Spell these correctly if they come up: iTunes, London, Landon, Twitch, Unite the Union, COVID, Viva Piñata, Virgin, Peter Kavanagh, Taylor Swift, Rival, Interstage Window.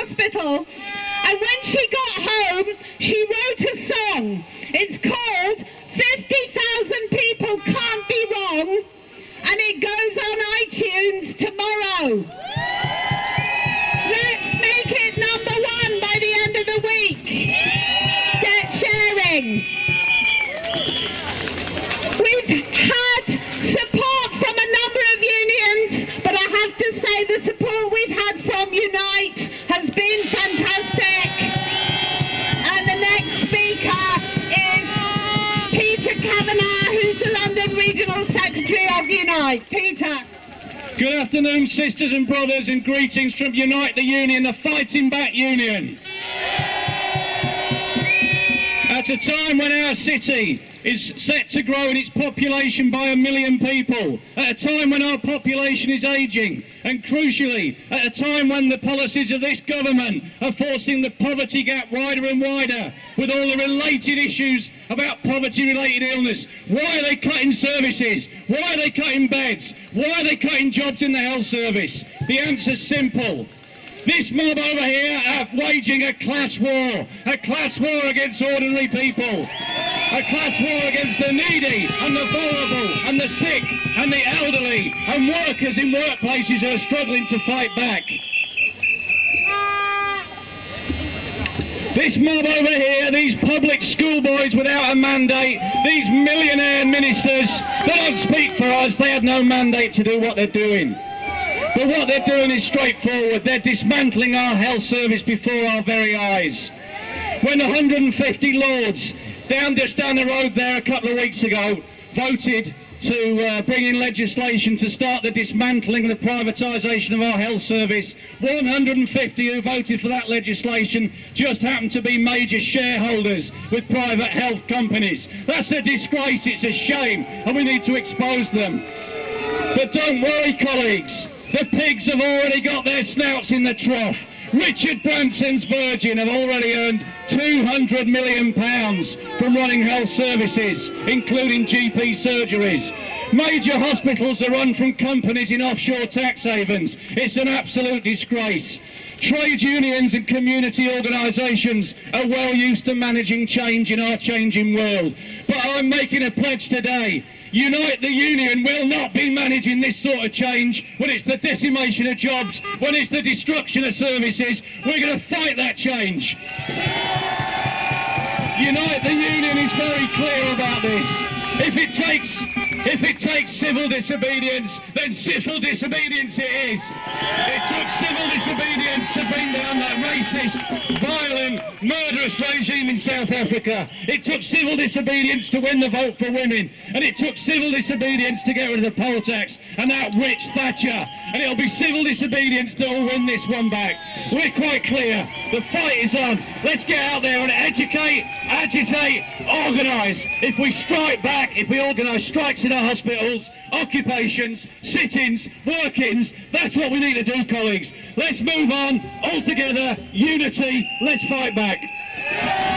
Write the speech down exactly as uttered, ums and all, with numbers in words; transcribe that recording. hospital. And when she got home, she wrote a song. It's called fifty thousand People Can't Be Wrong, and it goes on iTunes tomorrow. Let's make it number one by the end of the week. Get sharing. We've had support from a number of unions, but I have to say the support we've had from Unite has been fantastic. And the next speaker is Peter Kavanagh, who's the London Regional Secretary of Unite. Peter. Good afternoon, sisters and brothers, and greetings from Unite the Union, the fighting back union. At a time when our city is set to grow in its population by a million people, at a time when our population is ageing, and crucially, at a time when the policies of this government are forcing the poverty gap wider and wider, with all the related issues about poverty-related illness. Why are they cutting services? Why are they cutting beds? Why are they cutting jobs in the health service? The answer's simple. This mob over here are waging a class war, a class war against ordinary people, a class war against the needy and the vulnerable and the sick and the elderly and workers in workplaces who are struggling to fight back. This mob over here, these public schoolboys without a mandate, these millionaire ministers, they don't speak for us, they have no mandate to do what they're doing. But what they're doing is straightforward. They're dismantling our health service before our very eyes. When one hundred and fifty lords down just down the road there a couple of weeks ago voted to uh, bring in legislation to start the dismantling and the privatisation of our health service, one hundred and fifty who voted for that legislation just happened to be major shareholders with private health companies. That's a disgrace, it's a shame, and we need to expose them. But don't worry, colleagues. The pigs have already got their snouts in the trough. Richard Branson's Virgin have already earned two hundred million pounds from running health services, including G P surgeries. Major hospitals are run from companies in offshore tax havens. It's an absolute disgrace. Trade unions and community organisations are well used to managing change in our changing world. But I'm making a pledge today. Unite the Union will not be managing this sort of change when it's the decimation of jobs, when it's the destruction of services. We're going to fight that change. Unite the Union is very clear about this. If it takes, if it takes civil disobedience, then civil disobedience it is. It took civil disobedience to bring down that racist, violent, murderous regime in South Africa. It took civil disobedience to win the vote for women, and it took civil disobedience to get rid of the poll tax and that rich Thatcher. And it'll be civil disobedience that will win this one back. We're quite clear. The fight is on. Let's get out there and educate, agitate, organise. If we strike back, if we organise strikes in our hospitals, occupations, sit-ins, work-ins, that's what we need to do, colleagues. Let's move on, all together, unity, let's fight back.